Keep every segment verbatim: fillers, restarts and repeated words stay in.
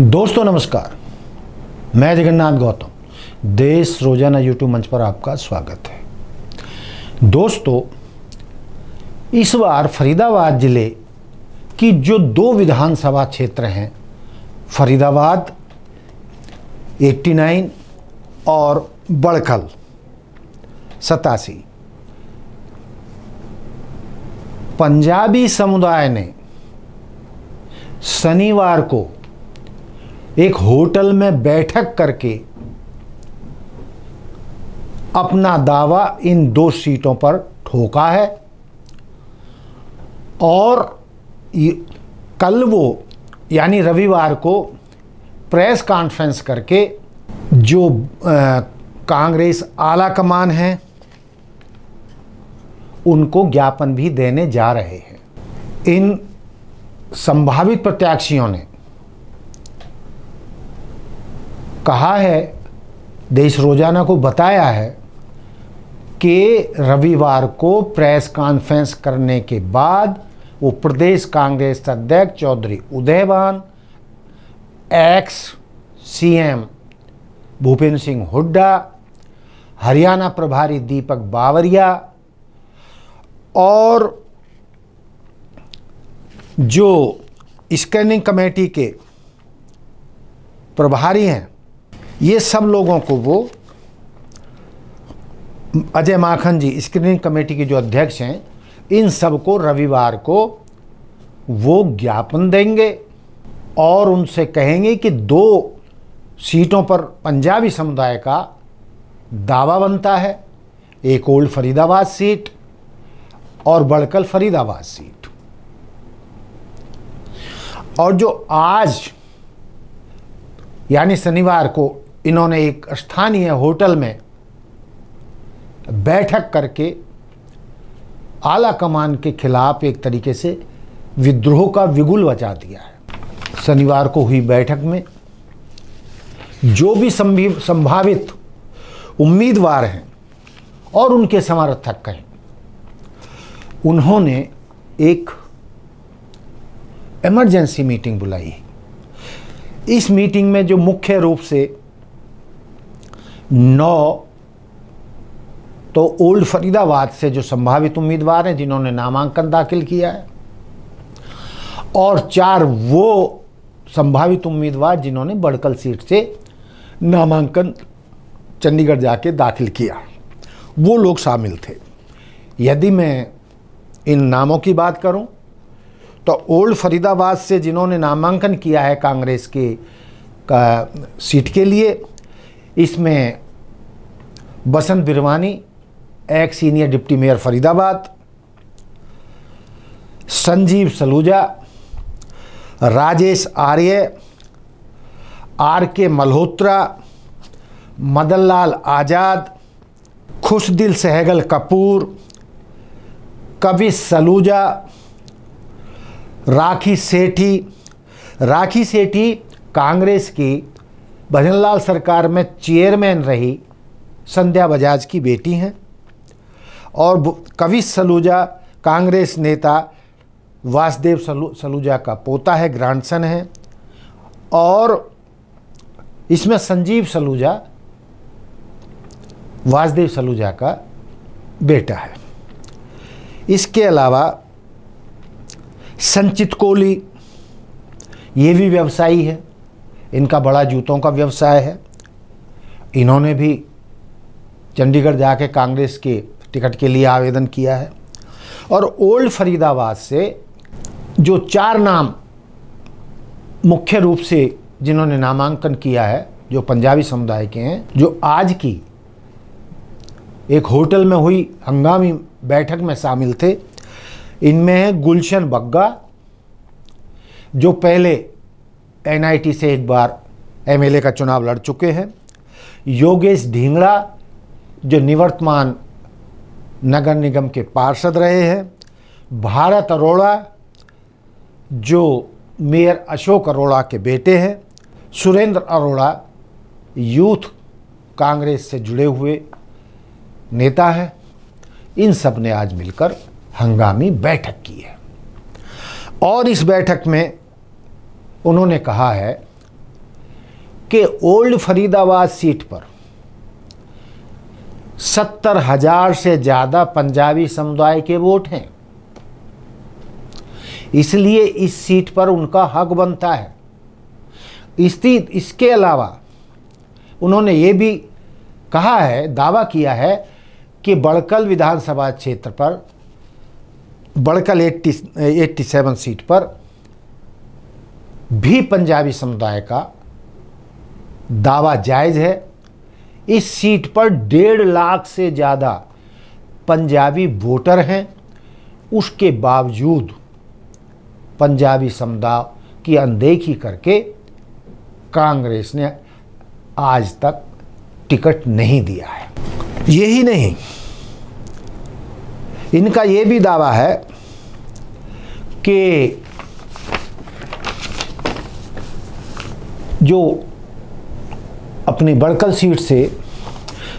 दोस्तों नमस्कार, मैं जगन्नाथ गौतम, देश रोजाना यूट्यूब मंच पर आपका स्वागत है। दोस्तों, इस बार फरीदाबाद ज़िले की जो दो विधानसभा क्षेत्र हैं, फरीदाबाद नवासी और बड़खल सतासी, पंजाबी समुदाय ने शनिवार को एक होटल में बैठक करके अपना दावा इन दो सीटों पर ठोका है और कल वो यानी रविवार को प्रेस कॉन्फ्रेंस करके जो कांग्रेस आला कमान है उनको ज्ञापन भी देने जा रहे हैं। इन संभावित प्रत्याशियों ने कहा है, देश रोजाना को बताया है कि रविवार को प्रेस कॉन्फ्रेंस करने के बाद वो प्रदेश कांग्रेस अध्यक्ष चौधरी उदयवान, एक्स सीएम भूपेंद्र सिंह हुड्डा, हरियाणा प्रभारी दीपक बावरिया और जो स्कैनिंग कमेटी के प्रभारी हैं, ये सब लोगों को वो अजय माखन जी स्क्रीनिंग कमेटी के जो अध्यक्ष हैं, इन सब को रविवार को वो ज्ञापन देंगे और उनसे कहेंगे कि दो सीटों पर पंजाबी समुदाय का दावा बनता है, एक ओल्ड फरीदाबाद सीट और बड़खल फरीदाबाद सीट। और जो आज यानी शनिवार को इन्होंने एक स्थानीय होटल में बैठक करके आला कमान के खिलाफ एक तरीके से विद्रोह का बिगुल बजा दिया है। शनिवार को हुई बैठक में जो भी संभावित उम्मीदवार हैं और उनके समर्थक हैं, उन्होंने एक इमरजेंसी मीटिंग बुलाई। इस मीटिंग में जो मुख्य रूप से नौ तो ओल्ड फरीदाबाद से जो संभावित उम्मीदवार हैं जिन्होंने नामांकन दाखिल किया है और चार वो संभावित उम्मीदवार जिन्होंने बड़खल सीट से नामांकन चंडीगढ़ जाके दाखिल किया, वो लोग शामिल थे। यदि मैं इन नामों की बात करूं तो ओल्ड फरीदाबाद से जिन्होंने नामांकन किया है कांग्रेस के का सीट के लिए, इसमें बसंत बिरवानी, एक senior deputy mayor Faridabad, Sanjeev Saluja, Rajesh Arya, R K Malhotra, Madanlal आजाद, खुशदिल दिल सहगल कपूर, कविश सलूजा, राखी सेठी। राखी सेठी कांग्रेस की भजनलाल सरकार में चेयरमैन रही संध्या बजाज की बेटी हैं। और कविश सलूजा कांग्रेस नेता वासदेव सलूजा का पोता है, ग्रैंडसन है। और इसमें संजीव सलूजा वासदेव सलूजा का बेटा है। इसके अलावा संचित कोली, ये भी व्यवसायी है, इनका बड़ा जूतों का व्यवसाय है, इन्होंने भी चंडीगढ़ जाके कांग्रेस के टिकट के लिए आवेदन किया है। और ओल्ड फरीदाबाद से जो चार नाम मुख्य रूप से जिन्होंने नामांकन किया है जो पंजाबी समुदाय के हैं, जो आज की एक होटल में हुई हंगामी बैठक में शामिल थे, इनमें है गुलशन बग्गा, जो पहले एन आई टी से एक बार एम एल ए का चुनाव लड़ चुके हैं, योगेश ढिंगला जो निवर्तमान नगर निगम के पार्षद रहे हैं, भारत अरोड़ा जो मेयर अशोक अरोड़ा के बेटे हैं, सुरेंद्र अरोड़ा यूथ कांग्रेस से जुड़े हुए नेता है। इन सब ने आज मिलकर हंगामी बैठक की है और इस बैठक में उन्होंने कहा है के ओल्ड फरीदाबाद सीट पर सत्तर हजार से ज़्यादा पंजाबी समुदाय के वोट हैं, इसलिए इस सीट पर उनका हक बनता है। इसी इसके अलावा उन्होंने ये भी कहा है, दावा किया है कि बड़खल विधानसभा क्षेत्र पर बड़खल सत्तासी सीट पर भी पंजाबी समुदाय का दावा जायज़ है। इस सीट पर डेढ़ लाख से ज़्यादा पंजाबी वोटर हैं, उसके बावजूद पंजाबी समुदाय की अनदेखी करके कांग्रेस ने आज तक टिकट नहीं दिया है। यही नहीं, इनका ये भी दावा है कि जो अपनी बड़खल सीट से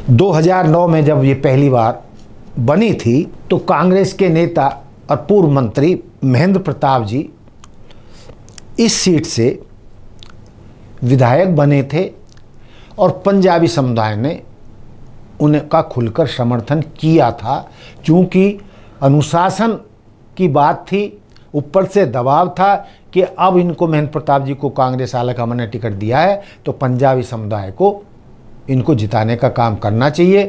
दो हज़ार नौ में जब ये पहली बार बनी थी तो कांग्रेस के नेता और पूर्व मंत्री महेंद्र प्रताप जी इस सीट से विधायक बने थे और पंजाबी समुदाय ने उनका खुलकर समर्थन किया था। चूँकि अनुशासन की बात थी, ऊपर से दबाव था कि अब इनको महेंद्र प्रताप जी को कांग्रेस आला कमान ने टिकट दिया है तो पंजाबी समुदाय को इनको जिताने का काम करना चाहिए।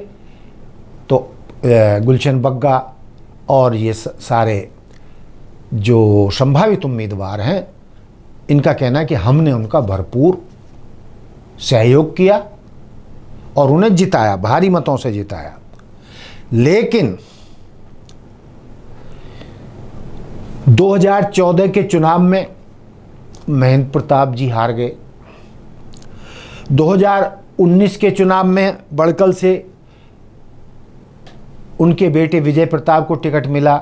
तो गुलशन बग्गा और ये सारे जो संभावित उम्मीदवार हैं, इनका कहना है कि हमने उनका भरपूर सहयोग किया और उन्हें जिताया, भारी मतों से जिताया। लेकिन दो हज़ार चौदह के चुनाव में महेंद्र प्रताप जी हार गए, दो हज़ार उन्नीस के चुनाव में बड़खल से उनके बेटे विजय प्रताप को टिकट मिला,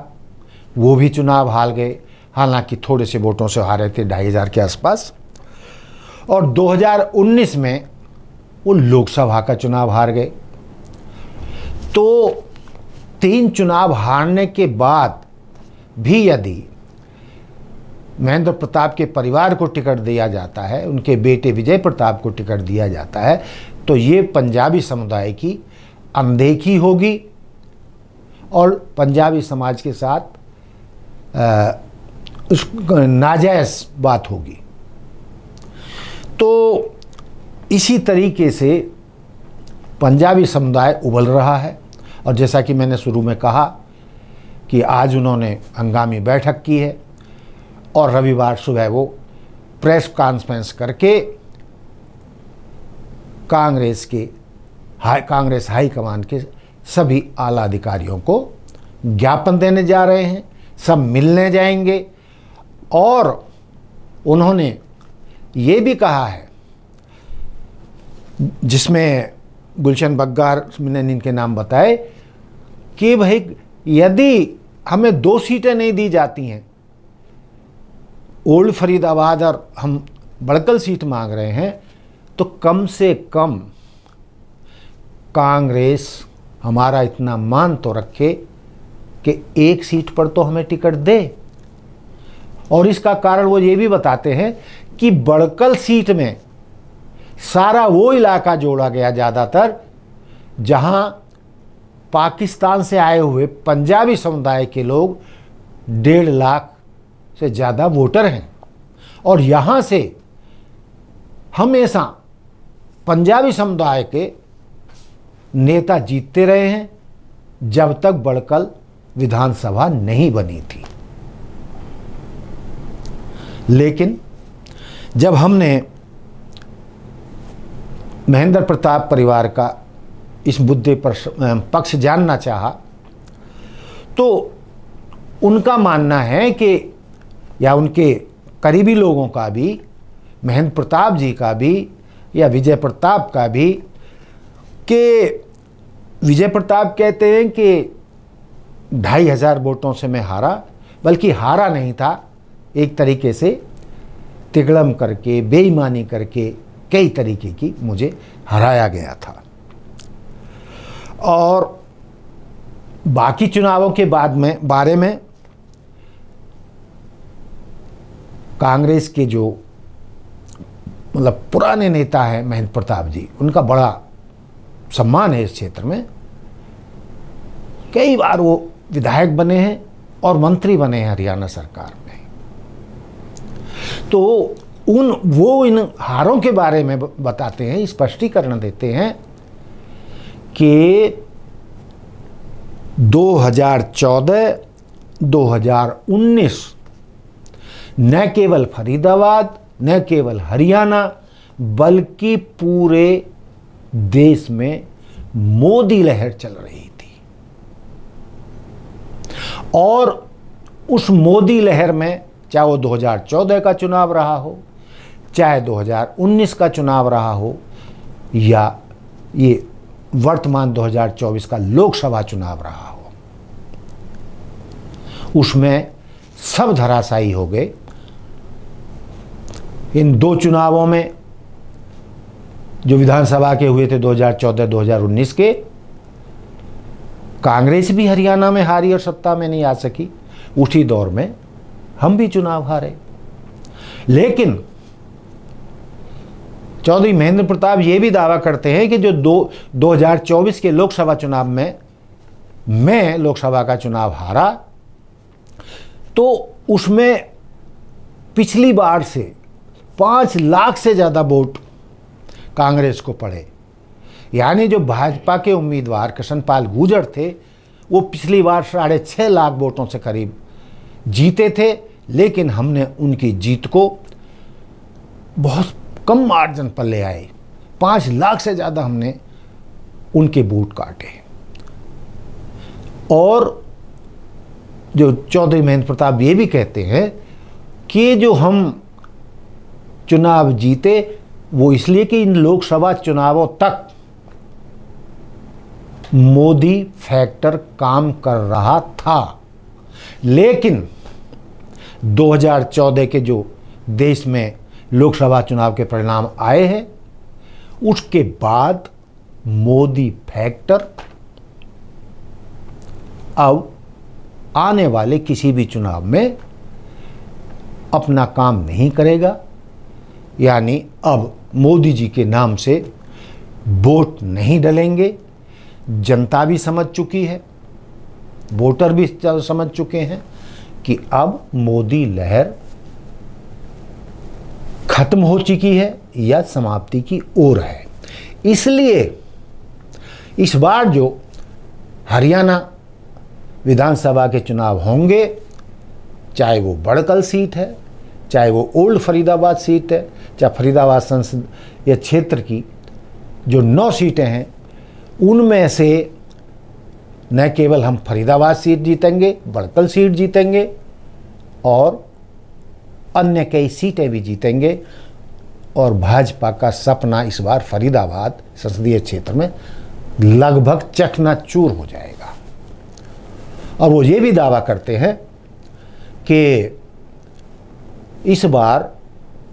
वो भी चुनाव हार गए, हालांकि थोड़े से वोटों से हारे थे, ढाई हज़ार के आसपास। और दो हज़ार उन्नीस में वो लोकसभा का चुनाव हार गए। तो तीन चुनाव हारने के बाद भी यदि महेंद्र प्रताप के परिवार को टिकट दिया जाता है, उनके बेटे विजय प्रताप को टिकट दिया जाता है, तो ये पंजाबी समुदाय की अनदेखी होगी और पंजाबी समाज के साथ आ, उस नाजायज़ बात होगी। तो इसी तरीके से पंजाबी समुदाय उबल रहा है और जैसा कि मैंने शुरू में कहा कि आज उन्होंने हंगामी बैठक की है और रविवार सुबह वो प्रेस कॉन्फ्रेंस करके कांग्रेस के हाई कांग्रेस हाईकमान के सभी आला अधिकारियों को ज्ञापन देने जा रहे हैं, सब मिलने जाएंगे। और उन्होंने ये भी कहा है, जिसमें गुलशन बग्गार ने इनके नाम बताए, कि भाई यदि हमें दो सीटें नहीं दी जाती हैं, ओल्ड फरीदाबाद और हम बड़खल सीट मांग रहे हैं, तो कम से कम कांग्रेस हमारा इतना मान तो रखे कि एक सीट पर तो हमें टिकट दे। और इसका कारण वो ये भी बताते हैं कि बड़खल सीट में सारा वो इलाका जोड़ा गया ज़्यादातर जहां पाकिस्तान से आए हुए पंजाबी समुदाय के लोग डेढ़ लाख से ज़्यादा वोटर हैं और यहां से हमेशा पंजाबी समुदाय के नेता जीतते रहे हैं जब तक बड़खल विधानसभा नहीं बनी थी। लेकिन जब हमने महेंद्र प्रताप परिवार का इस मुद्दे पर पक्ष जानना चाहा तो उनका मानना है कि, या उनके करीबी लोगों का भी, महेंद्र प्रताप जी का भी या विजय प्रताप का भी, कि विजय प्रताप कहते हैं कि ढाई हज़ार वोटों से मैं हारा, बल्कि हारा नहीं था, एक तरीके से तिगड़म करके, बेईमानी करके, कई तरीके की मुझे हराया गया था। और बाकी चुनावों के बाद में बारे में कांग्रेस के जो मतलब पुराने नेता है महेंद्र प्रताप जी, उनका बड़ा सम्मान है इस क्षेत्र में। कई बार वो विधायक बने हैं और मंत्री बने हैं हरियाणा सरकार में। तो उन वो इन हारों के बारे में बताते हैं, स्पष्टीकरण देते हैं कि दो हज़ार चौदह दो हज़ार उन्नीस न केवल फरीदाबाद, न केवल हरियाणा, बल्कि पूरे देश में मोदी लहर चल रही थी, और उस मोदी लहर में चाहे वो दो हज़ार चौदह का चुनाव रहा हो, चाहे दो हज़ार उन्नीस का चुनाव रहा हो, या ये वर्तमान दो हज़ार चौबीस का लोकसभा चुनाव रहा हो, उसमें सब धराशायी हो गए। इन दो चुनावों में जो विधानसभा के हुए थे दो हज़ार चौदह दो हज़ार उन्नीस के, कांग्रेस भी हरियाणा में हारी और सत्ता में नहीं आ सकी। उसी दौर में हम भी चुनाव हारे, लेकिन चौधरी महेंद्र प्रताप ये भी दावा करते हैं कि जो दो 2024 के लोकसभा चुनाव में मैं लोकसभा का चुनाव हारा, तो उसमें पिछली बार से पाँच लाख से ज़्यादा वोट कांग्रेस को पड़े। यानी जो भाजपा के उम्मीदवार किशनपाल गुर्जर थे, वो पिछली बार साढ़े छः लाख वोटों से करीब जीते थे, लेकिन हमने उनकी जीत को बहुत कम मार्जिन पर ले आए। पाँच लाख से ज़्यादा हमने उनके वोट काटे। और जो चौधरी महेंद्र प्रताप ये भी कहते हैं कि जो हम चुनाव जीते वो इसलिए कि इन लोकसभा चुनावों तक मोदी फैक्टर काम कर रहा था, लेकिन दो हज़ार चौदह के जो देश में लोकसभा चुनाव के परिणाम आए हैं, उसके बाद मोदी फैक्टर अब आने वाले किसी भी चुनाव में अपना काम नहीं करेगा। यानी अब मोदी जी के नाम से वोट नहीं डलेंगे। जनता भी समझ चुकी है, वोटर भी समझ चुके हैं कि अब मोदी लहर खत्म हो चुकी है या समाप्ति की ओर है। इसलिए इस बार जो हरियाणा विधानसभा के चुनाव होंगे, चाहे वो बड़खल सीट है, चाहे वो ओल्ड फरीदाबाद सीट है, चाहे फरीदाबाद संसदीय क्षेत्र की जो नौ सीटें हैं, उनमें से न केवल हम फरीदाबाद सीट जीतेंगे, बड़खल सीट जीतेंगे और अन्य कई सीटें भी जीतेंगे। और भाजपा का सपना इस बार फरीदाबाद संसदीय क्षेत्र में लगभग चकनाचूर हो जाएगा। और वो ये भी दावा करते हैं कि इस बार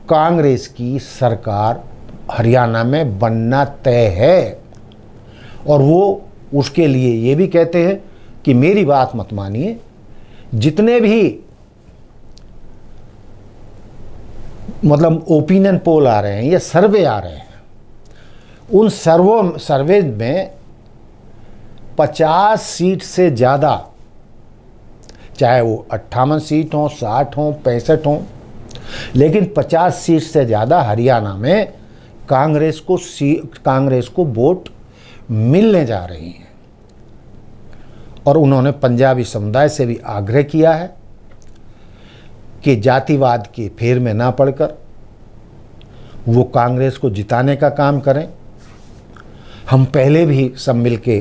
कांग्रेस की सरकार हरियाणा में बनना तय है, और वो उसके लिए ये भी कहते हैं कि मेरी बात मत मानिए, जितने भी मतलब ओपिनियन पोल आ रहे हैं या सर्वे आ रहे हैं, उन सर्वों सर्वे में पचास सीट से ज़्यादा, चाहे वो अट्ठावन सीट हों, साठ हों, पैंसठ हों, लेकिन पचास सीट से ज़्यादा हरियाणा में कांग्रेस को सीट कांग्रेस को वोट मिलने जा रही हैं। और उन्होंने पंजाबी समुदाय से भी आग्रह किया है कि जातिवाद के फेर में ना पड़कर वो कांग्रेस को जिताने का काम करें। हम पहले भी सब मिल के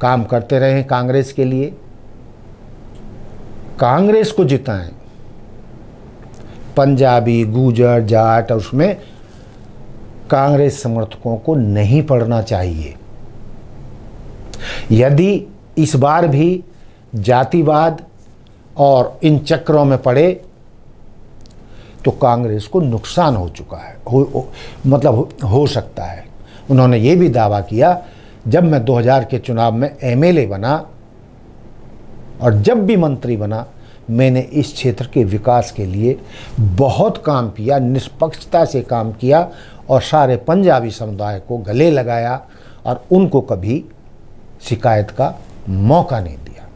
काम करते रहे हैं कांग्रेस के लिए, कांग्रेस को जिताएं। पंजाबी, गुर्जर, जाट और उसमें कांग्रेस समर्थकों को नहीं पड़ना चाहिए। यदि इस बार भी जातिवाद और इन चक्रों में पड़े तो कांग्रेस को नुकसान हो चुका है, हो, हो मतलब हो, हो सकता है। उन्होंने ये भी दावा किया, जब मैं दो हज़ार के चुनाव में एम एल ए बना और जब भी मंत्री बना, मैंने इस क्षेत्र के विकास के लिए बहुत काम किया, निष्पक्षता से काम किया और सारे पंजाबी समुदाय को गले लगाया और उनको कभी शिकायत का मौका नहीं दिया।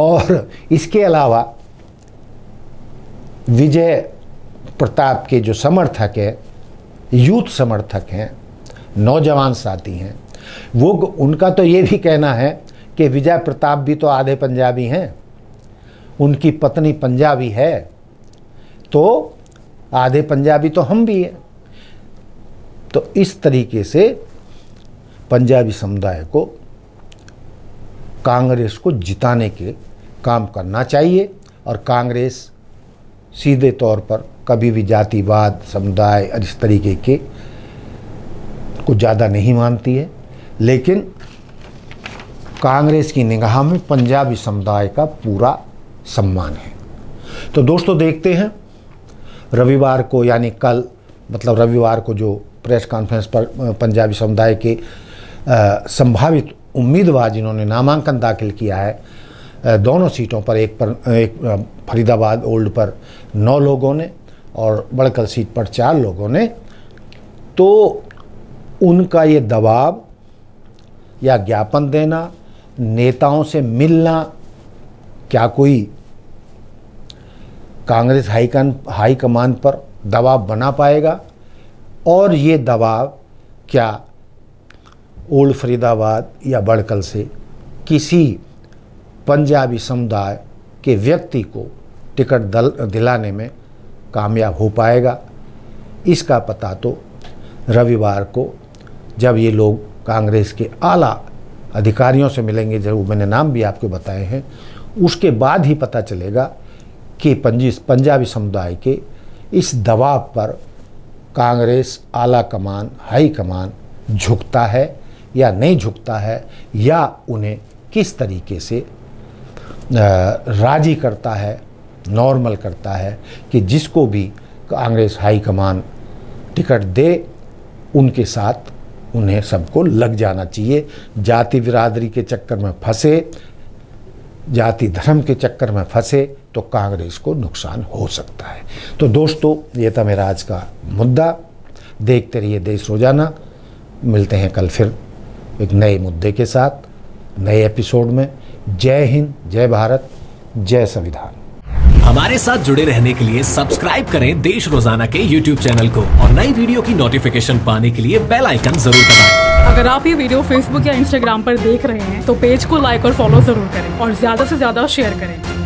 और इसके अलावा विजय प्रताप के जो समर्थक है, यूथ समर्थक हैं, नौजवान साथी हैं, वो उनका तो ये भी कहना है कि विजय प्रताप भी तो आधे पंजाबी हैं, उनकी पत्नी पंजाबी है तो आधे पंजाबी तो हम भी हैं। तो इस तरीके से पंजाबी समुदाय को कांग्रेस को जिताने के काम करना चाहिए और कांग्रेस सीधे तौर पर कभी भी जातिवाद, समुदाय और इस तरीके के को ज़्यादा नहीं मानती है, लेकिन कांग्रेस की निगाह में पंजाबी समुदाय का पूरा सम्मान है। तो दोस्तों देखते हैं रविवार को, यानी कल, मतलब रविवार को जो प्रेस कॉन्फ्रेंस पर पंजाबी समुदाय के संभावित उम्मीदवार जिन्होंने नामांकन दाखिल किया है दोनों सीटों पर, एक पर एक फरीदाबाद ओल्ड पर नौ लोगों ने और बड़खल सीट पर चार लोगों ने, तो उनका ये दबाव या ज्ञापन देना, नेताओं से मिलना, क्या कोई कांग्रेस हाईकमान हाईकमान पर दबाव बना पाएगा? और ये दबाव क्या ओल्ड फरीदाबाद या बड़खल से किसी पंजाबी समुदाय के व्यक्ति को टिकट दिलाने में कामयाब हो पाएगा? इसका पता तो रविवार को जब ये लोग कांग्रेस के आला अधिकारियों से मिलेंगे, जो मैंने नाम भी आपको बताए हैं, उसके बाद ही पता चलेगा कि पंजाबी समुदाय के इस दबाव पर कांग्रेस आला कमान, हाई कमान झुकता है या नहीं झुकता है, या उन्हें किस तरीके से राजी करता है, नॉर्मल करता है कि जिसको भी कांग्रेस हाई कमान टिकट दे उनके साथ उन्हें सबको लग जाना चाहिए। जाति बिरादरी के चक्कर में फंसे, जाति धर्म के चक्कर में फंसे तो कांग्रेस को नुकसान हो सकता है। तो दोस्तों ये था मेरा आज का मुद्दा। देखते रहिए देश रोजाना, मिलते हैं कल फिर एक नए मुद्दे के साथ, नए एपिसोड में। जय हिंद, जय भारत, जय संविधान। हमारे साथ जुड़े रहने के लिए सब्सक्राइब करें देश रोजाना के यूट्यूब चैनल को और नई वीडियो की नोटिफिकेशन पाने के लिए बेल आइकन जरूर दबाएं। अगर आप ये वीडियो फेसबुक या इंस्टाग्राम पर देख रहे हैं तो पेज को लाइक और फॉलो जरूर करें और ज्यादा से ज्यादा शेयर करें।